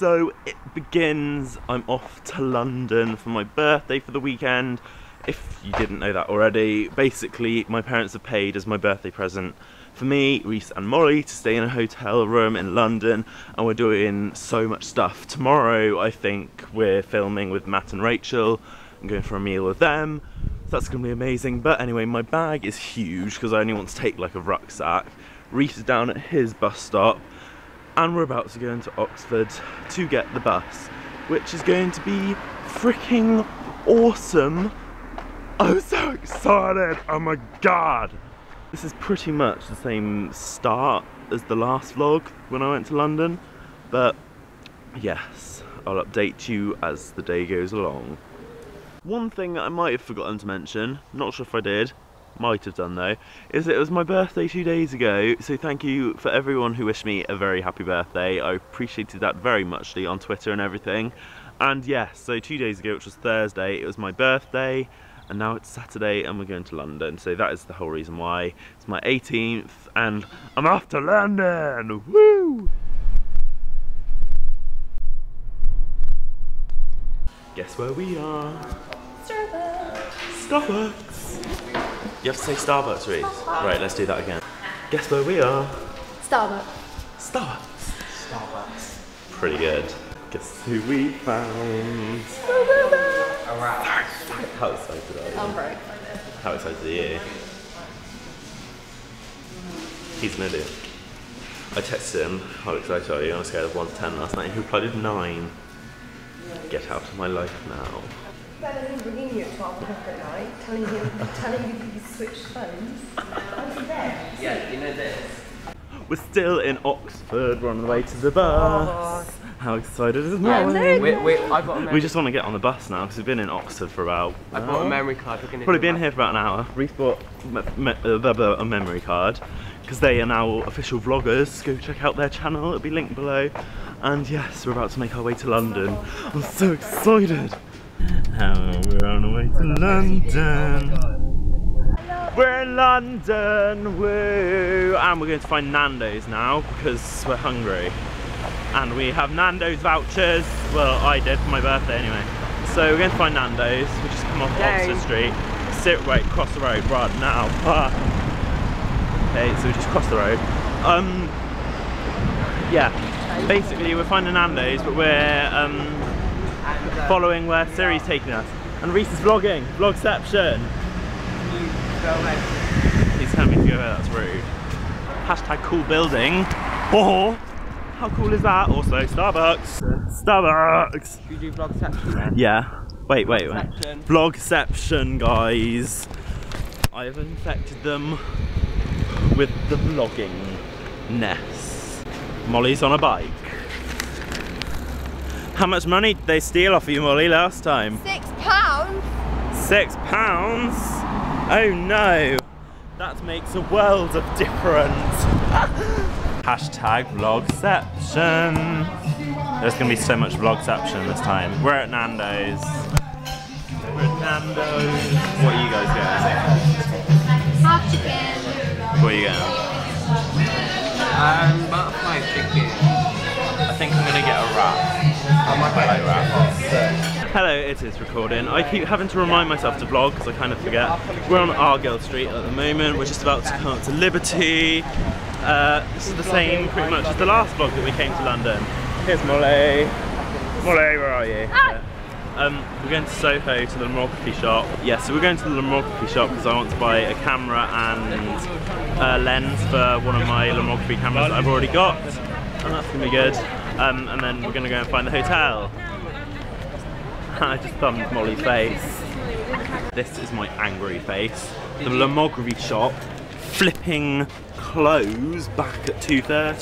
So it begins. I'm off to London for my birthday for the weekend. If you didn't know that already, basically my parents have paid as my birthday present for me, Reese and Molly, to stay in a hotel room in London, and we're doing so much stuff. Tomorrow I think we're filming with Matt and Rachel. I'm going for a meal with them. That's gonna be amazing. But anyway, my bag is huge because I only want to take like a rucksack. Reese is down at his bus stop and we're about to go into Oxford to get the bus, which is going to be freaking awesome. I'm so excited, oh my god. This is pretty much the same start as the last vlog when I went to London, but yes, I'll update you as the day goes along. One thing that I might have forgotten to mention, not sure if I did, might have done though, is that it was my birthday 2 days ago, so thank you for everyone who wished me a very happy birthday. I appreciated that very much on Twitter and everything. And yes, so 2 days ago, which was Thursday, it was my birthday, and now it's Saturday and we're going to London, so that is the whole reason why. It's my 18th and I'm off to London! Woo! Guess where we are? Starbucks! Starbucks! You have to say Starbucks, Reese. Starbucks. Right, let's do that again. Guess where we are? Starbucks. Starbucks! Starbucks. Pretty good. Guess who we found? Starbucks! Alright. How excited are you? I'm broke. How excited are you? He's an idiot. I texted him, how excited are you? On a scale of 1 to 10 last night. He replied with 9. Get out of my life now. Better than bringing you at 12 o'clock at night, telling him you switched phones. I'm there. Yeah, you know this. We're still in Oxford, we're on the way to the bus. Oh. How excited is Molly? We just want to get on the bus now because we've been in Oxford for about... I've got a memory card. Probably been here for about an hour. Reese bought a memory card because they are now official vloggers. Go check out their channel, it'll be linked below. And yes, we're about to make our way to London. I'm so excited. We're on our way to London. We're in London, woo! And we're going to find Nando's now because we're hungry. And we have Nando's vouchers, well I did for my birthday anyway. So we're going to find Nando's, we just come off Oxford Street, cross the road right now. Okay, so we just cross the road. Yeah, basically we're finding Nando's but we're following where Siri's taking us. And Reese is vlogging, vlogception! He's telling me to go there, that's rude. Hashtag cool building. Oh. How cool is that? Also, Starbucks! Starbucks! Should we do vlogception then? Yeah. Wait. Vlogception, guys. I have infected them with the vlogging-ness. Molly's on a bike. How much money did they steal off you, Molly, last time? £6! £6? Oh no! That makes a world of difference. Hashtag vlogception. There's going to be so much vlogception this time. We're at Nando's. We're at Nando's. What are you guys getting? Half chicken. What are you getting? Butterfly chicken. I think I'm going to get a wrap. I might like wraps. Hello, it is recording. I keep having to remind myself to vlog because I kind of forget. We're on Argyle Street at the moment. We're just about to come up to Liberty. This is the same pretty much as the last vlog that we came to London. Here's Molly. Molly, where are you? Ah. We're going to Soho to the Lomography shop. Yeah, so we're going to the Lomography shop because I want to buy a camera and a lens for one of my Lomography cameras that I've already got. And that's going to be good. And then we're going to go and find the hotel. I just thumbed Molly's face. This is my angry face. The Lomography shop flipping close back at 2:30.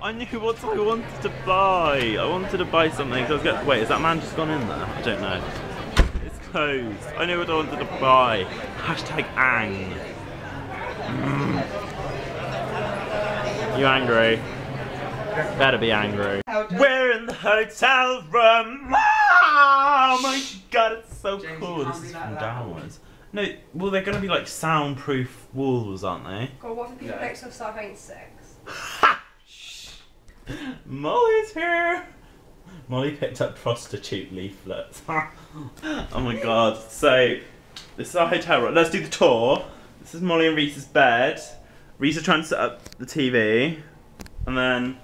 I knew what I wanted to buy. I wanted to buy something. So I was going, wait, is that man just gone in there? I don't know. It's closed. I knew what I wanted to buy. Hashtag ang. You angry? Better be angry. We're in the hotel room. Oh my god, it's so cool. This is from downwards. No, well they're going to be like soundproof walls, aren't they? God, what if you fix off Sarbanes 6? Ha! Molly's here! Molly picked up prostitute leaflets. Oh my god. So, this is our hotel room. Let's do the tour. This is Molly and Reese's bed. Reese is trying to set up the TV. And then,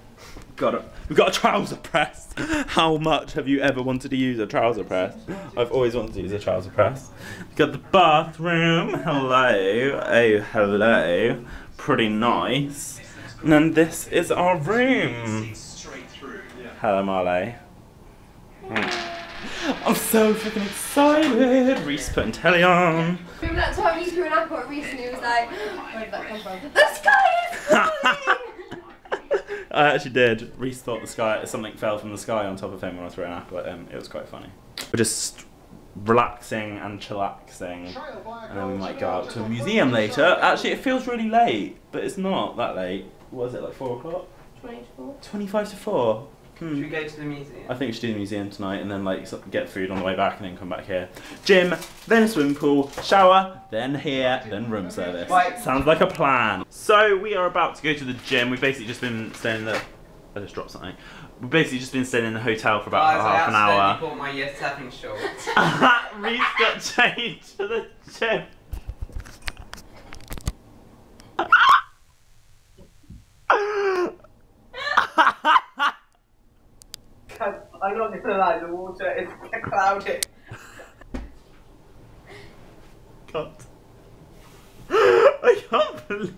we've got a trouser press. How much have you ever wanted to use a trouser press? I've always wanted to use a trouser press. We've got the bathroom. Hello. Oh, hello. Pretty nice. And then this is our room. Hello, Marley. I'm so freaking excited. Reese putting telly on. Remember that time you threw an apple at Reese and he was like, where did that come from? The sky is falling! I actually did. Reese thought the sky, something fell from the sky on top of him when I threw an apple at him. It was quite funny. We're just relaxing and chillaxing. And then we might go out to a museum later. Actually, it feels really late, but it's not that late. What is it, like 4 o'clock? 20 to 4. 25 to 4. Should we go to the museum? I think we should do the museum tonight and then like get food on the way back and then come back here. Gym, then a swimming pool, shower, then here, then room service. Right. Sounds like a plan. So we are about to go to the gym. We've basically just been staying in the... I just dropped something. We've basically just been staying in the hotel for about half an hour. I bought my year 7 shorts. Reese got changed to the gym. I'm not gonna lie, the water is clouded. God. I can't believe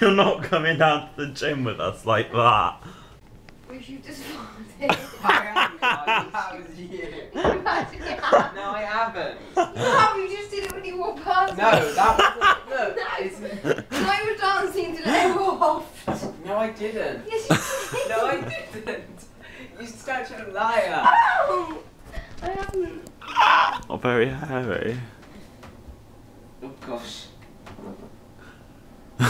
you're not coming down to the gym with us like that. Would you just farted? I am, that was you. No, I haven't. No, you just did it when you walked past me. No, that wasn't. Look, no. No, you were dancing today, waft. No, I didn't. Yes, you did. No, I didn't. You're such a liar. Oh, I haven't. Oh, very hairy. Oh, gosh. Yeah,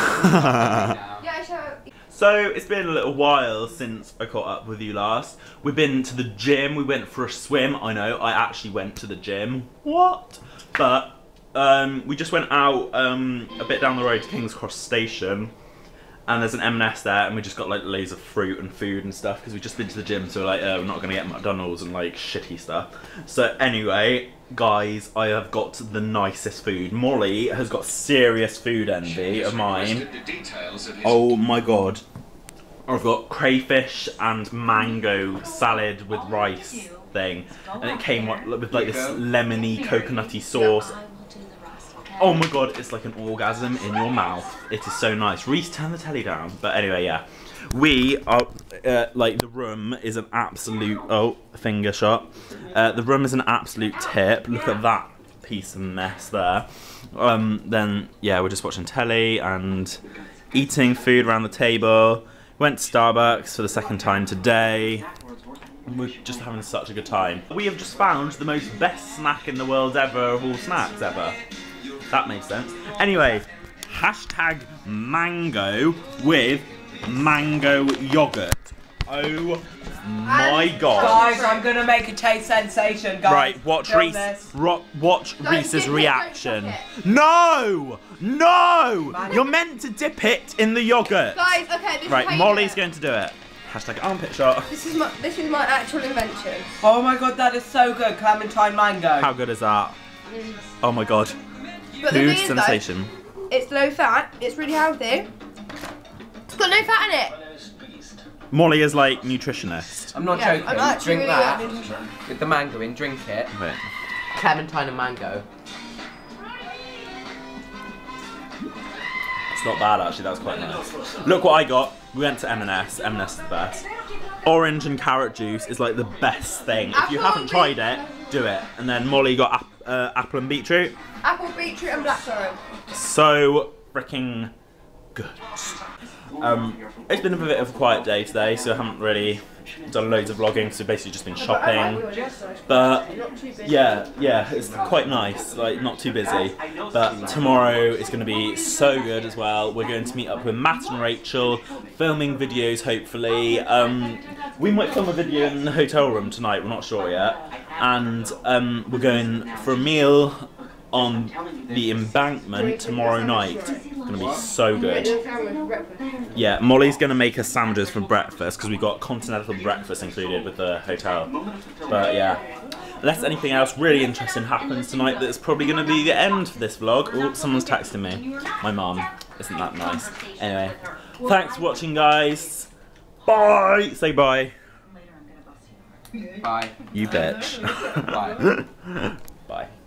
I shall. So it's been a little while since I caught up with you last. We've been to the gym, we went for a swim. I know, I actually went to the gym. What? But we just went out a bit down the road to Kings Cross Station. And there's an M&S there, and we just got like loads of fruit and food and stuff because we just been to the gym, so we're like, we're not gonna get McDonald's and like shitty stuff. So anyway, guys, I have got the nicest food. Molly has got serious food envy of mine. Oh my god, I've got crayfish and mango salad with rice thing, and it came with like this lemony coconutty sauce. Oh my god, it's like an orgasm in your mouth. It is so nice. Reese, turn the telly down. But anyway, yeah. We are, like, the room is an absolute, oh, finger shot. The room is an absolute tip. Look at that piece of mess there. Then, yeah, we're just watching telly and eating food around the table. Went to Starbucks for the second time today. We're just having such a good time. We have just found the most best snack in the world ever of all snacks ever. That makes sense. Anyway, hashtag mango with mango yogurt. Oh my god. Guys, I'm going to make a taste sensation, guys. Right, watch Reese. Watch Reese's reaction. No! No! Man. You're meant to dip it in the yogurt. Guys, okay, this right, Molly's going to do it. Hashtag armpit shot. This is my actual invention. Oh my god, that is so good. Clementine mango. How good is that? Mm. Oh my god. But food sensation. Though, it's low fat, it's really healthy. It's got no fat in it. Molly is like nutritionist. I'm not joking. I'm actually drink really that with the mango in, drink it. Wait. Clementine and mango. It's not bad actually, that was quite nice. Look what I got. We went to M&S. M&S is the best. Orange and carrot juice is like the best thing. If you haven't tried it, do it. And then Molly got apple and beetroot. Apple, beetroot and blackberry. So freaking good. It's been a bit of a quiet day today, so I haven't really done loads of vlogging, so basically just been shopping. But yeah, it's quite nice, like not too busy. But tomorrow is going to be so good as well. We're going to meet up with Matt and Rachel, filming videos hopefully. We might film a video in the hotel room tonight, we're not sure yet. And we're going for a meal on the embankment tomorrow night. going to be so good. Yeah, Molly's going to make us sandwiches for breakfast because we've got continental breakfast included with the hotel. But yeah, unless anything else really interesting happens tonight, that's probably going to be the end for this vlog. Oh, someone's texting me. My mum. Isn't that nice? Anyway, thanks for watching, guys. Bye. Say bye. Bye. You bitch. Bye. Bye.